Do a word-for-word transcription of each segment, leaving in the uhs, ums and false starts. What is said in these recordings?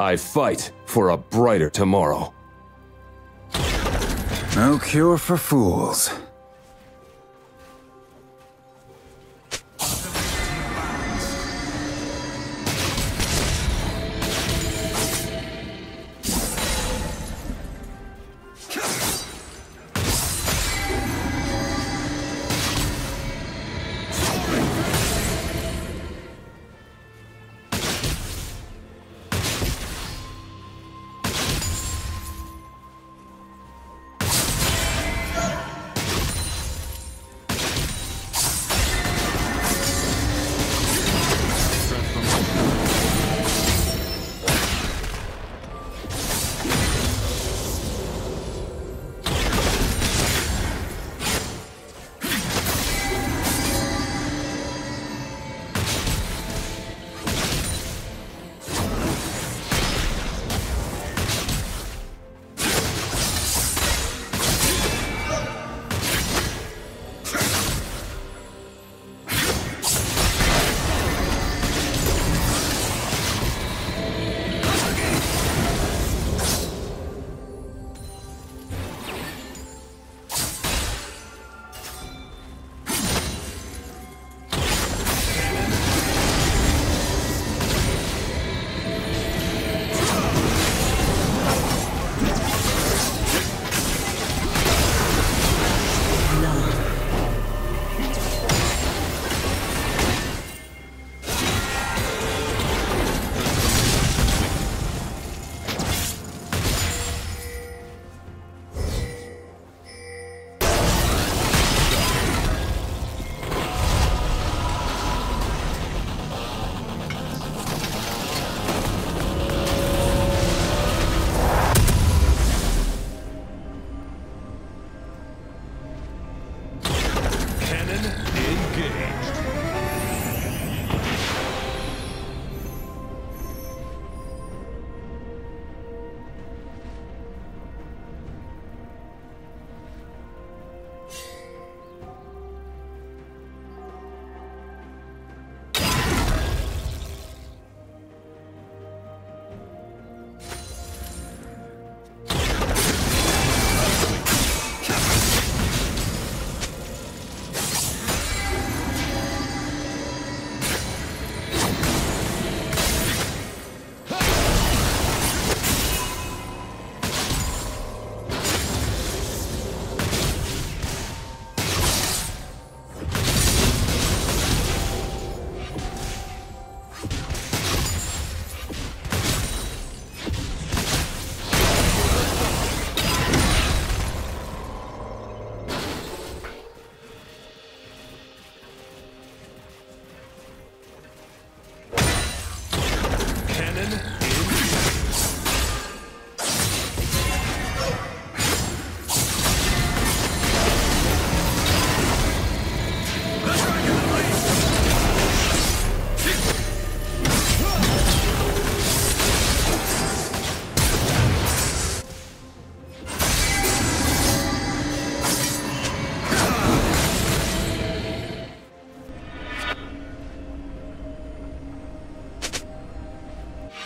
I fight for a brighter tomorrow. No cure for fools.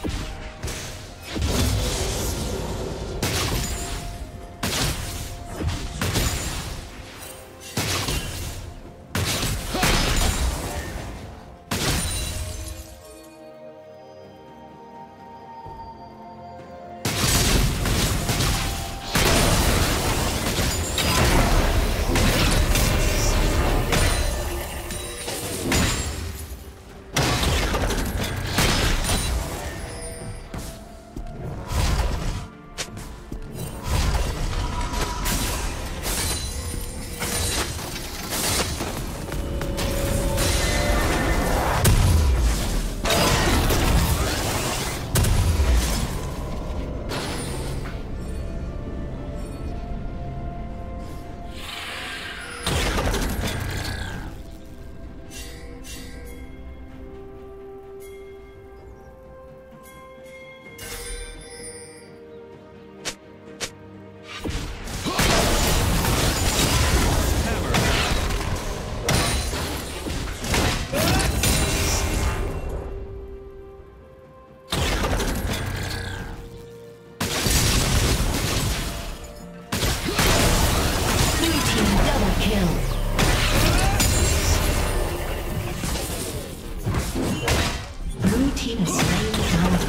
You kill. Blue team is slain the dragon.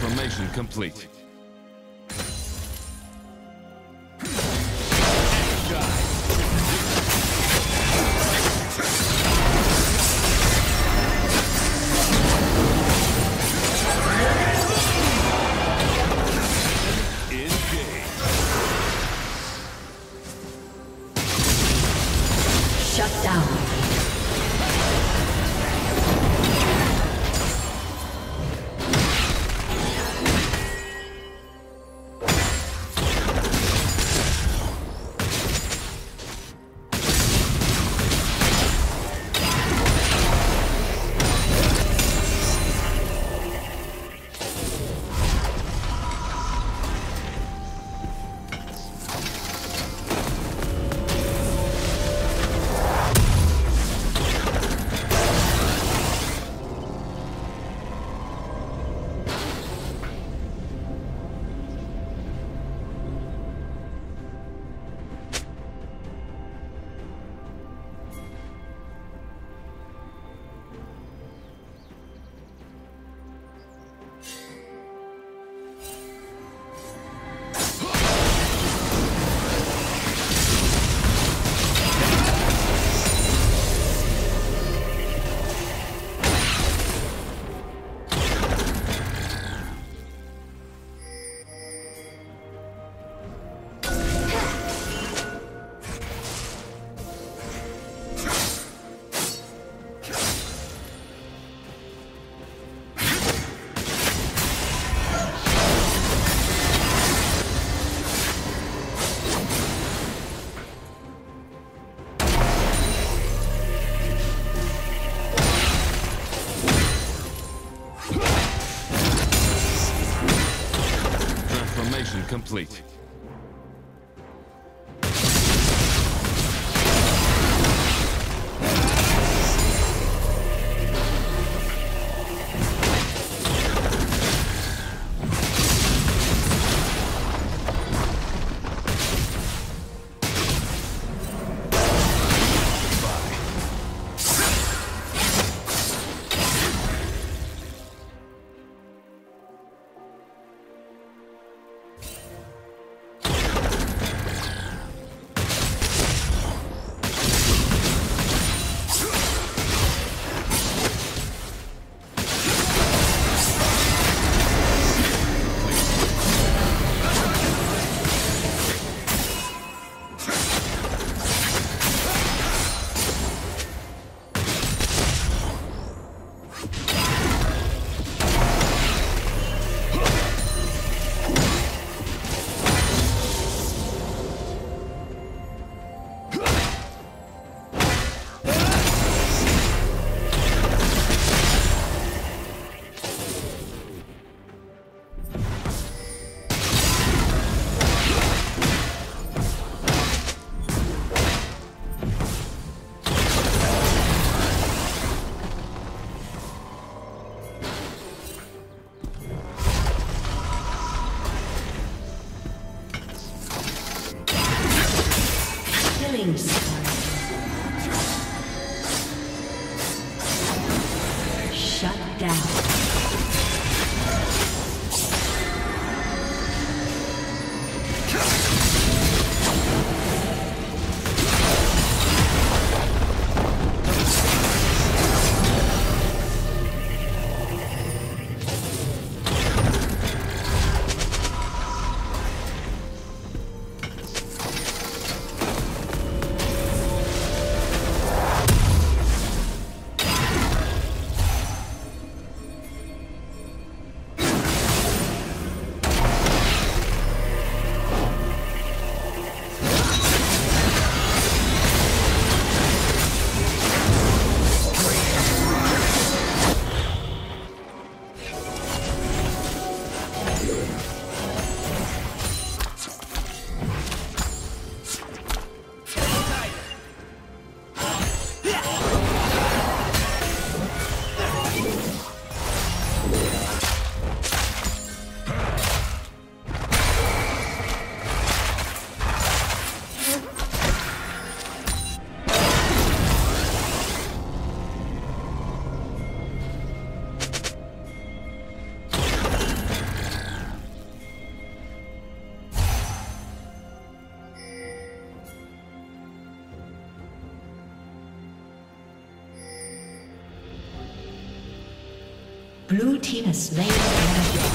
Formation complete. Complete. Shut down. Blue team has slain the dragon.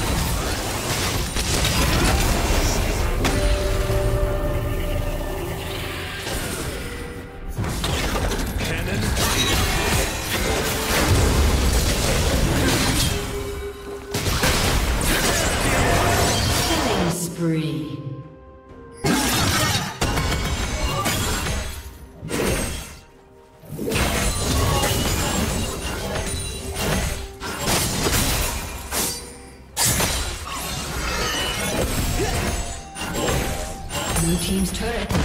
Blue team's turret has been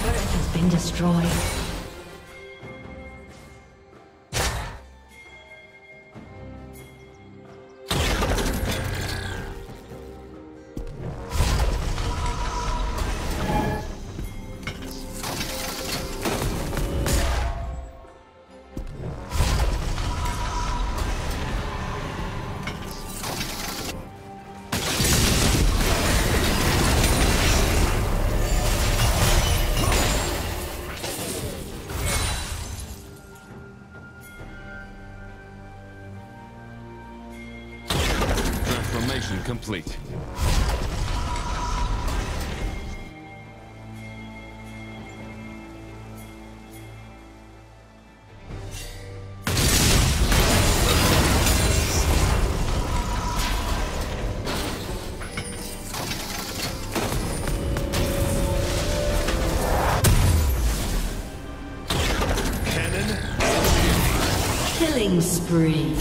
turret has been destroyed. Shut down. complete. Killing spree.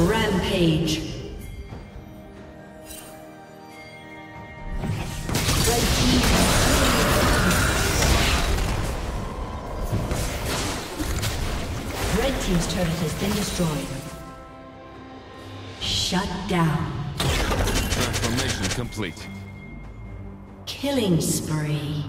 Rampage. Team's turret has been destroyed. Shut down. Transformation complete. Killing spree.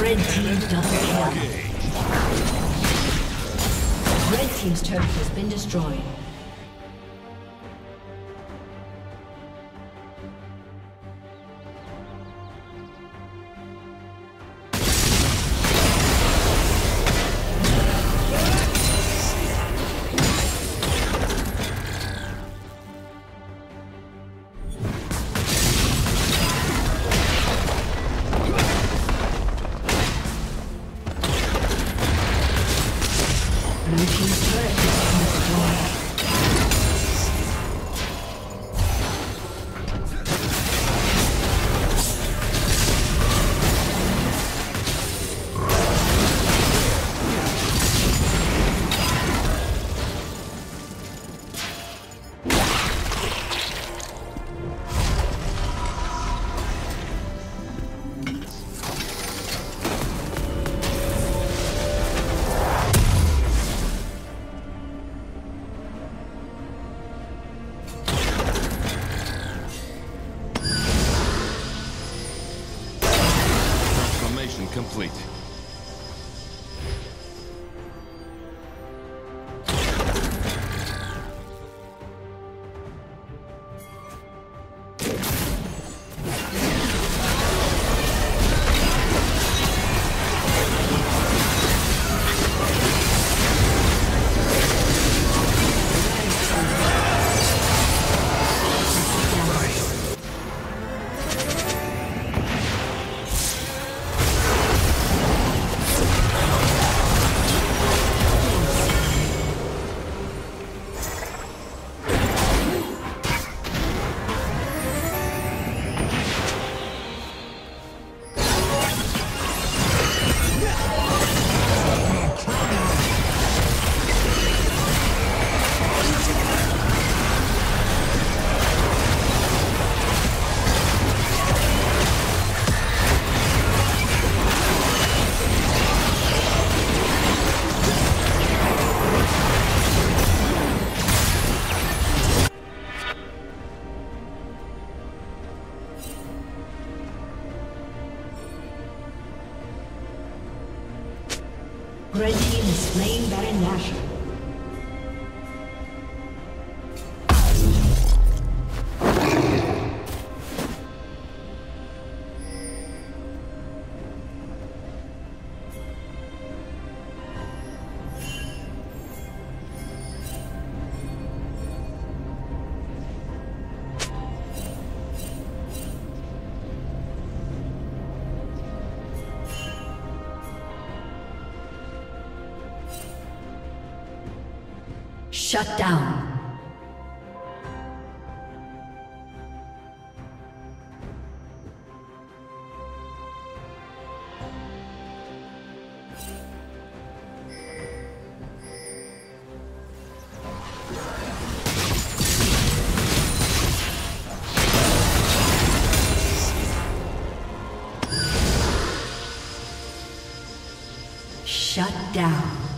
Red team double kill. Red team's turret has been destroyed. Complete. Red team is slain Baron Nashor. Shut down. Shut down.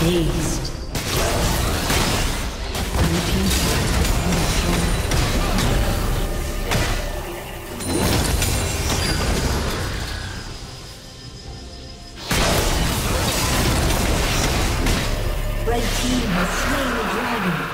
Taste. Red team has slain the dragon.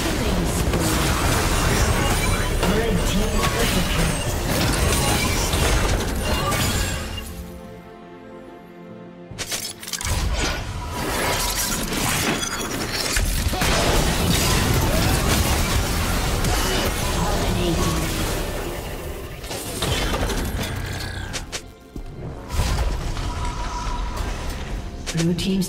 Killing spree. Red team double kill. Dominating. Blue team's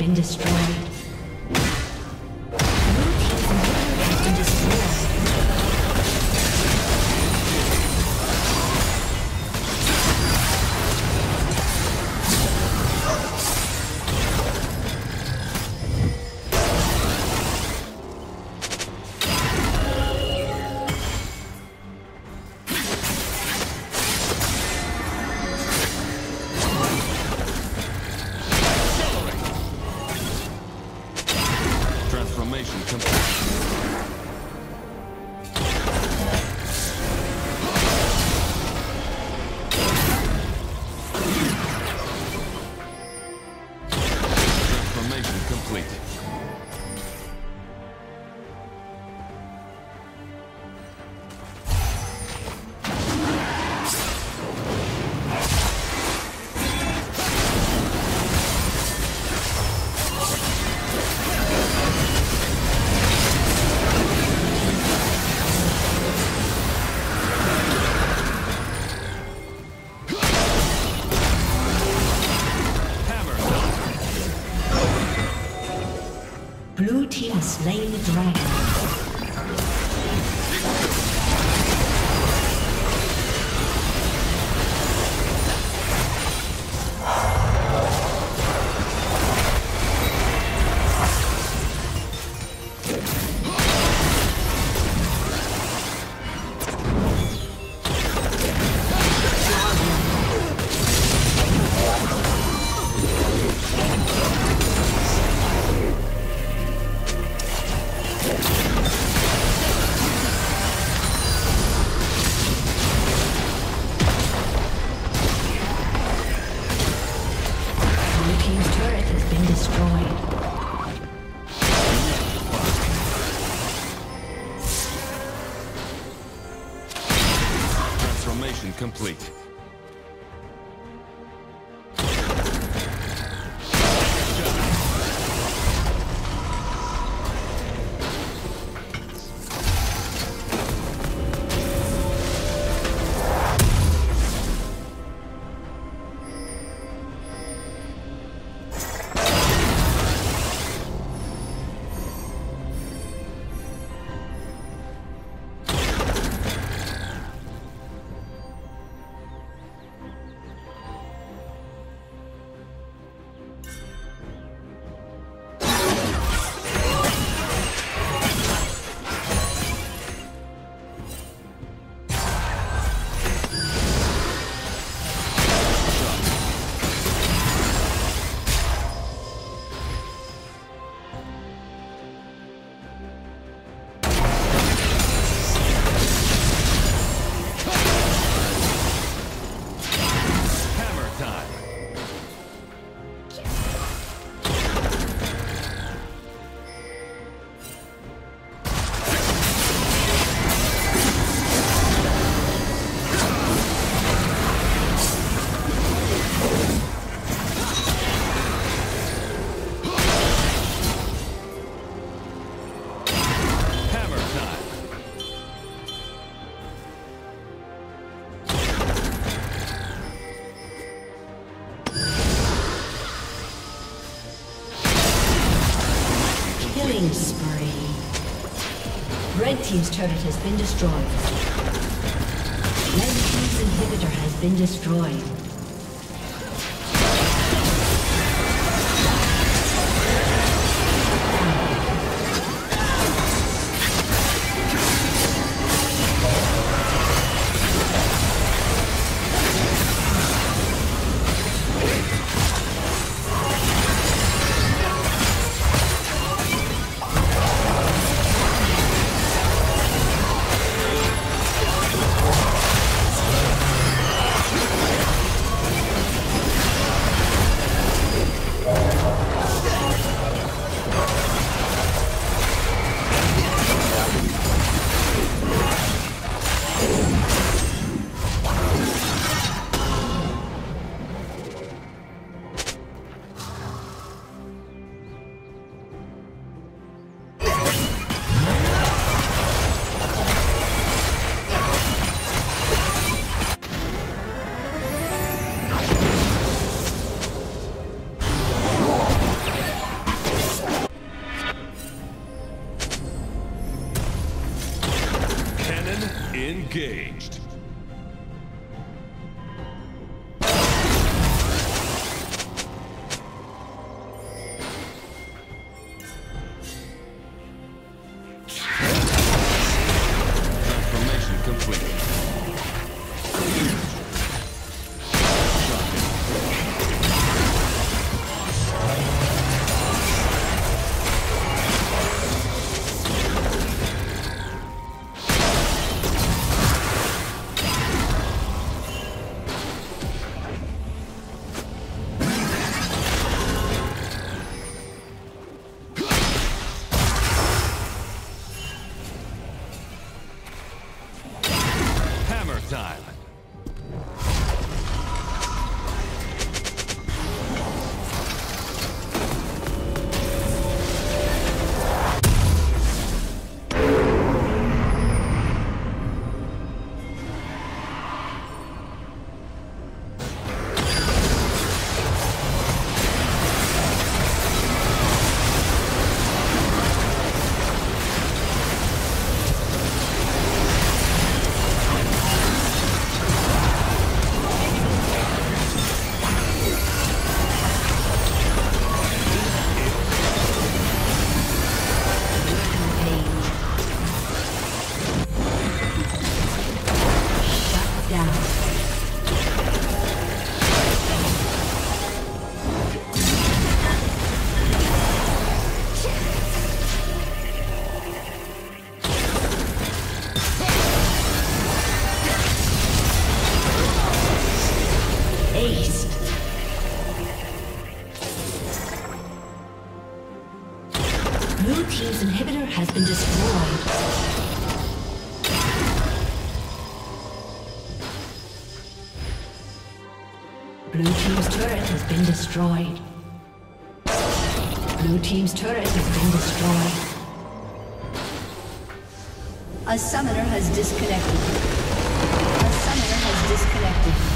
Been destroyed. slain the dragon. Complete. Red team's turret has been destroyed. Red team's inhibitor has been destroyed. Engaged. Transformation complete. Time. Blue team's inhibitor has been destroyed. Blue team's turret has been destroyed. Blue team's turret has been destroyed. A summoner has disconnected. A summoner has disconnected.